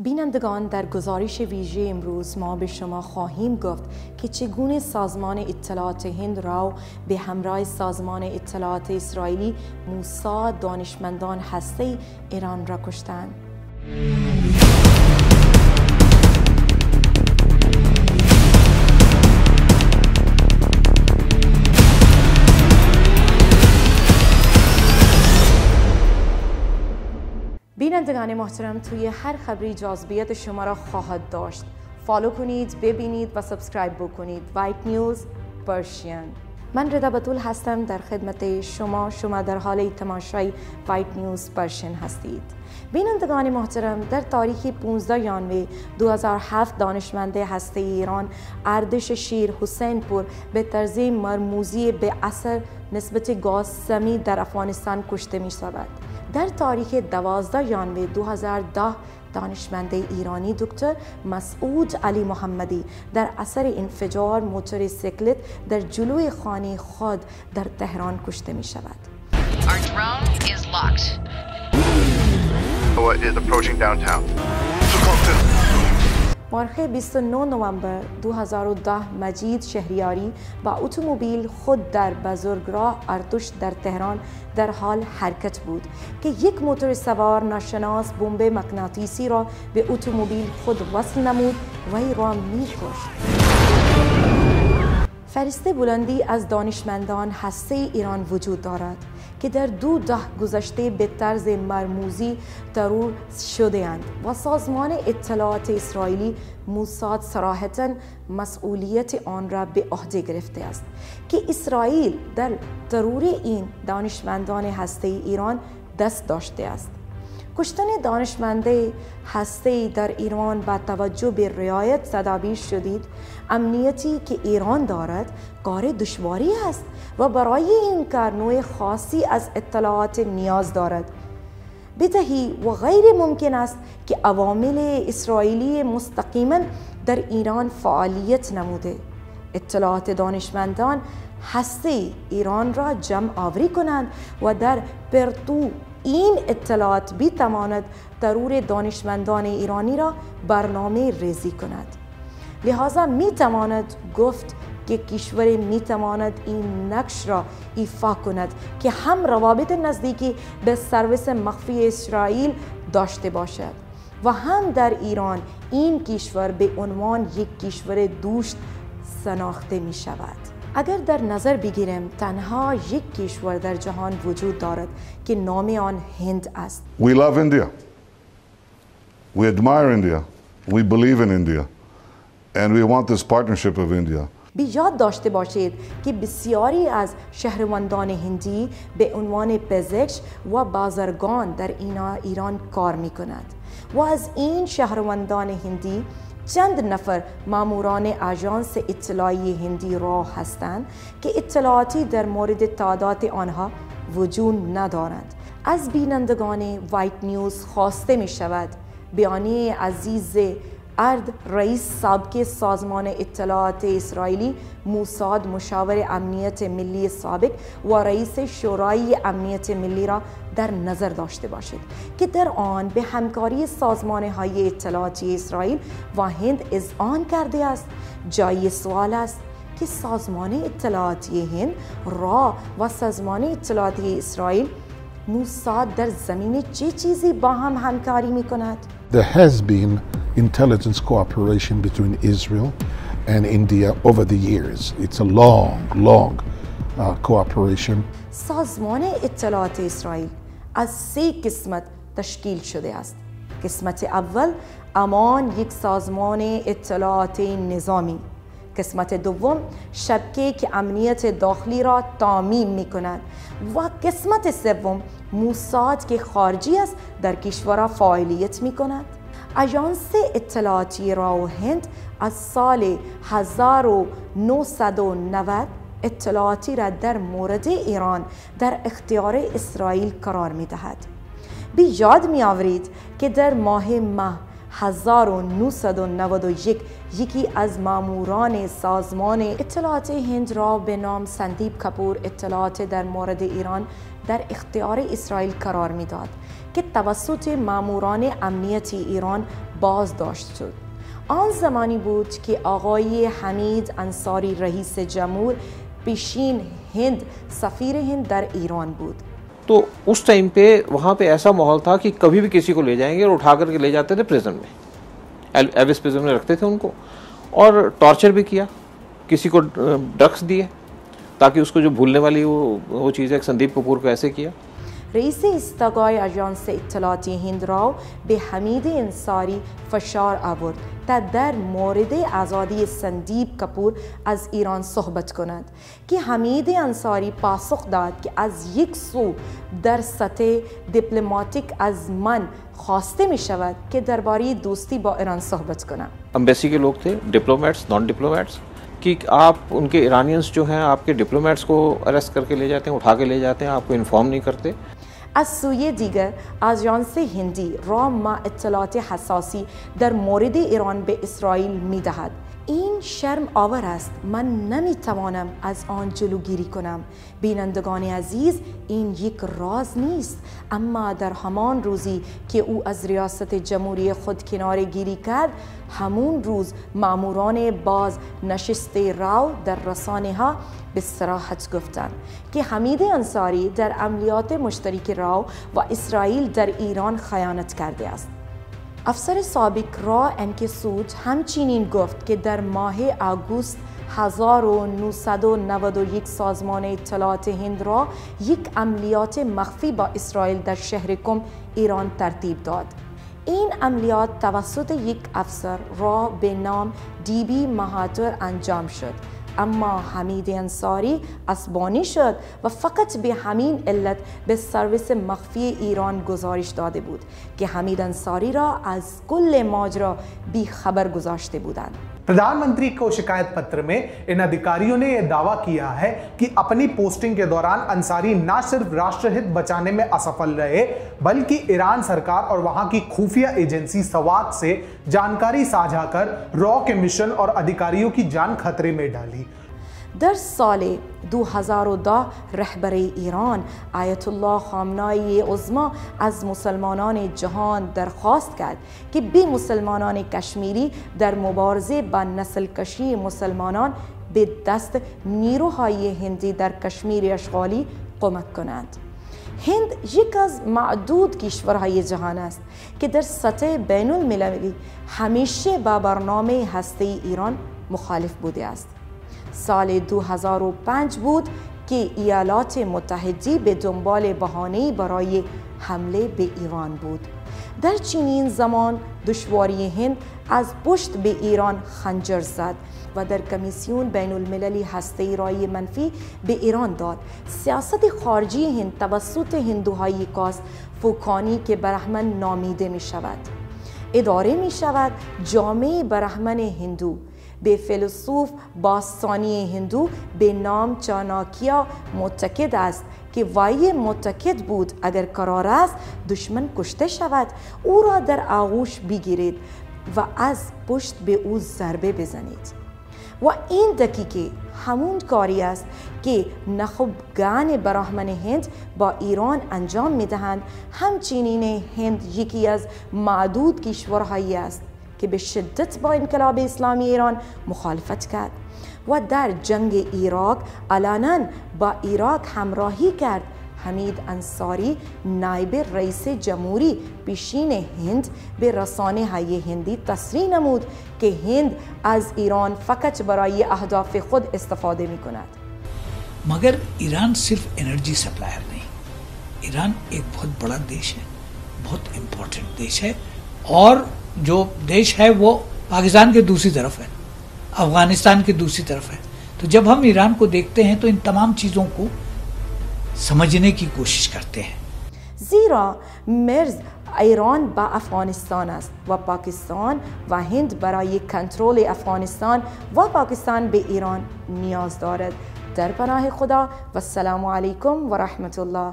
بینندگان در گزارش ویژه امروز ما به شما خواهیم گفت که چگونه سازمان اطلاعات هند راو به همراه سازمان اطلاعات اسرائیلی موساد دانشمندان هسته‌ای ایران را کشتند. بینندگان محترم توی هر خبری جاذبیت شما را خواهد داشت. فالو کنید، ببینید و سابسکرایب بکنید. وایت نیوز پرشین. من رضا بتول هستم در خدمت شما. شما در حال تماشای وایت نیوز پرشین هستید. بینندگان محترم در تاریخ 15 ژانویه 2007 دانشمند هسته ایران اردش شیر حسین پور به طرز مرموزی به اثر نسبت گاز سمی در افغانستان کشته می شود. در تاریخ 12 ژانویه 2010 دانشمند ایرانی دکتر مسعود علی محمدی در اثر انفجار موتورسیکلت در جلوی خانه خود در تهران کشته می شود. Our drone is locked. What is approaching downtown? مارخ 29 نوامبر 2010 مجید شهریاری با اتومبیل خود در بزرگراه ارتش در تهران در حال حرکت بود که یک موتور سوار ناشناس بمب مغناطیسی را به اتومبیل خود وصل نمود و او را می‌کشت. فرسته بلندی از دانشمندان هسته ایران وجود دارد که در 2 دهه گذشته به طرز مرموزی ترور شده اند و سازمان اطلاعات اسرائیلی موساد صراحتاً مسئولیت آن را به عهده گرفته است که اسرائیل در ترور این دانشمندان هسته ایران دست داشته است. کشتن دانشمنده هسته‌ای در ایران با توجه به رعایت تدابیر شدید امنیتی که ایران دارد کار دشواری است و برای این کار نوع خاصی از اطلاعات نیاز دارد. بدیهی و غیر ممکن است که عوامل اسرائیلی مستقیما در ایران فعالیت نموده اطلاعات دانشمندان هسته‌ای ایران را جمع آوری کنند و در پرتو این اطلاعات بتواند ترور دانشمندان ایرانی را برنامه ریزی کند. لحاظا میتواند گفت که کشور میتواند این نقش را ایفا کند که هم روابط نزدیکی به سرویس مخفی اسرائیل داشته باشد و هم در ایران این کشور به عنوان یک کشور دوست شناخته می شود. اگر در نظر بگیریم تنها یک کشور در جهان وجود دارد که نام آن هند است. We love India. We admire India. We believe in India. And we want this partnership of India. بیاد داشته باشید که بسیاری از شهروندان هندی به عنوان پزشک و بازرگان در ایران کار می کنند و از این شهروندان هندی چند نفر ماموران آژانس اطلاعی هندی را هستند که اطلاعاتی در مورد تعداد آنها وجود ندارند. از بینندگان وایت نیوز خواسته می شود بیانیه عزیز ارد رئیس سابق سازمان اطلاعات اسرائیلی موساد مشاور امنیت ملی سابق و رئیس شورای امنیت ملی را در نظر داشته باشید که در آن به همکاری سازمان‌های اطلاعاتی اسرائیل و هند اذعان کرده است. جای سوال است که سازمان اطلاعاتی هند را و سازمان اطلاعاتی اسرائیل موساد در زمینه چه چیزی با هم همکاری می‌کند؟ Intelligence cooperation between Israel and India over the years. It's a long cooperation. سازمان اطلاعات اسرائیل از 3 قسمت تشکیل شده است. قسمت اول امان یک سازمان اطلاعات نظامی. قسمت دوم شبکه که امنیت داخلی را تامین می کند و قسمت سوم موساد که خارجی است در کشور فعالیت می کند. آژانس اطلاعاتی راو هند از سال 1990 اطلاعاتی را در مورد ایران در اختیار اسرائیل قرار می دهد. به یاد می آورید که در ماه 1991 یکی از ماموران سازمان اطلاعات هند را به نام سندیپ کپور اطلاعات در مورد ایران در اختیار اسرائیل قرار میداد که توسط ماموران امنیتی ایران بازداشت شد. آن زمانی بود که آقای حمید انصاری رئیس جمهور پیشین هند سفیر هند در ایران بود. तो उस टाइम पे वहाँ पे ऐसा माहौल था कि कभी भी किसी को ले जाएंगे और उठा करके ले जाते थे प्रिजन में, एविस प्रिजन में रखते थे उनको और टॉर्चर भी किया, किसी को ड्रग्स दिए ताकि उसको जो भूलने वाली वो चीज़ है, संदीप कपूर को ऐसे किया. رئیس استقای آژانس اطلاعاتی هند راو به حمید انصاری فشار آورد تا در مورد آزادی سندیپ کپور از ایران صحبت کند که حمید انصاری پاسخ داد که از یک سو در سطح دیپلماتیک از من خواسته می شود که درباره دوستی با ایران صحبت کنم. امبیسی के लोग थे, डिप्लोमेट्स नॉन डिप्लोमेट्स, कि आप उनके इरानियंस जो हैं आपके डिप्लोमेट्स को अरेस्ट करके ले जाते हैं, उठा के ले जाते हैं, आपको इन्फॉर्म नहीं करते. از سوی دیگر آژانس هندی را ما اطلاعات حساسی در مورد ایران به اسرائیل می‌دهد. این شرم آور است. من نمی‌توانم از آن جلوگیری کنم. بینندگان عزیز، این یک راز نیست، اما در همان روزی که او از ریاست جمهوری خود کناره گیری کرد، همون روز ماموران باز نشست راو در رسانه‌ها به صراحت گفتند که حمید انصاری در عملیات مشترک راو و اسرائیل در ایران خیانت کرده است. افسر سابق را انکه سود همچنین گفت که در ماه آگوست 1991 سازمان اطلاعات هند را یک عملیات مخفی با اسرائیل در شهر قم ایران ترتیب داد. این عملیات توسط یک افسر را به نام دی بی انجام شد. اما حمید انصاری عصبانی شد و فقط به همین علت به سرویس مخفی ایران گزارش داده بود که حمید انصاری را از کل ماجرا بی خبر گذاشته بودند. प्रधानमंत्री को शिकायत पत्र में इन अधिकारियों ने यह दावा किया है कि अपनी पोस्टिंग के दौरान अंसारी न सिर्फ राष्ट्रहित बचाने में असफल रहे बल्कि ईरान सरकार और वहां की खुफिया एजेंसी सवात से जानकारी साझा कर रॉ के मिशन और अधिकारियों की जान खतरे में डाली. در سال 2010 رهبر ایران آیت الله خامنه‌ای عظما از مسلمانان جهان درخواست کرد که به مسلمانان کشمیری در مبارزه با نسل کشی مسلمانان به دست نیروهای هندی در کشمیر اشغالی کمک کنند. هند یک از معدود کشورهای جهان است که در سطح بین المللی همیشه با برنامه هسته‌ای ایران مخالف بوده است. سال 2005 بود که ایالات متحده به دنبال بهانه‌ای برای حمله به ایران بود. در چنین زمان دشواری هند از پشت به ایران خنجر زد و در کمیسیون بین المللی هسته‌ای رای منفی به ایران داد. سیاست خارجی هند توسط هندوهای کاست فوکانی که برهمن نامیده می شود اداره می شود. جامعه برهمن هندو به فیلسوف باستانی هندو به نام چاناکیا معتقد است که وی معتقد بود اگر قرار است دشمن کشته شود او را در آغوش بگیرید و از پشت به او ضربه بزنید. و این دقیقه همون کاری است که نخبگان برهمن هند با ایران انجام میدهند. همچنین هند یکی از معدود کشورهایی است که به شدت با انقلاب اسلامی ایران مخالفت کرد و در جنگ عراق علنا با عراق همراهی کرد. حمید انصاری نایب رئیس جمهوری پیشین هند به رسانه‌های هندی تصریح نمود که هند از ایران فقط برای اهداف خود استفاده می کند. مگر ایران صرف انرژی سپلایر نہیں. ایران ایک بہت بڑا دیش ہے, بہت امپورٹنٹ دیش ہے اور जो देश है वो पाकिस्तान के दूसरी तरफ है, अफगानिस्तान के दूसरी तरफ है. तो जब हम ईरान को देखते हैं तो इन तमाम चीज़ों को समझने की कोशिश करते हैं. ज़ीरा मर्ज़ ایران با افغانستان است و پاکستان و هند برای کنترل افغانستان و پاکستان به ایران نیاز دارد. در پناه خدا و السلام علیکم و رحمت الله.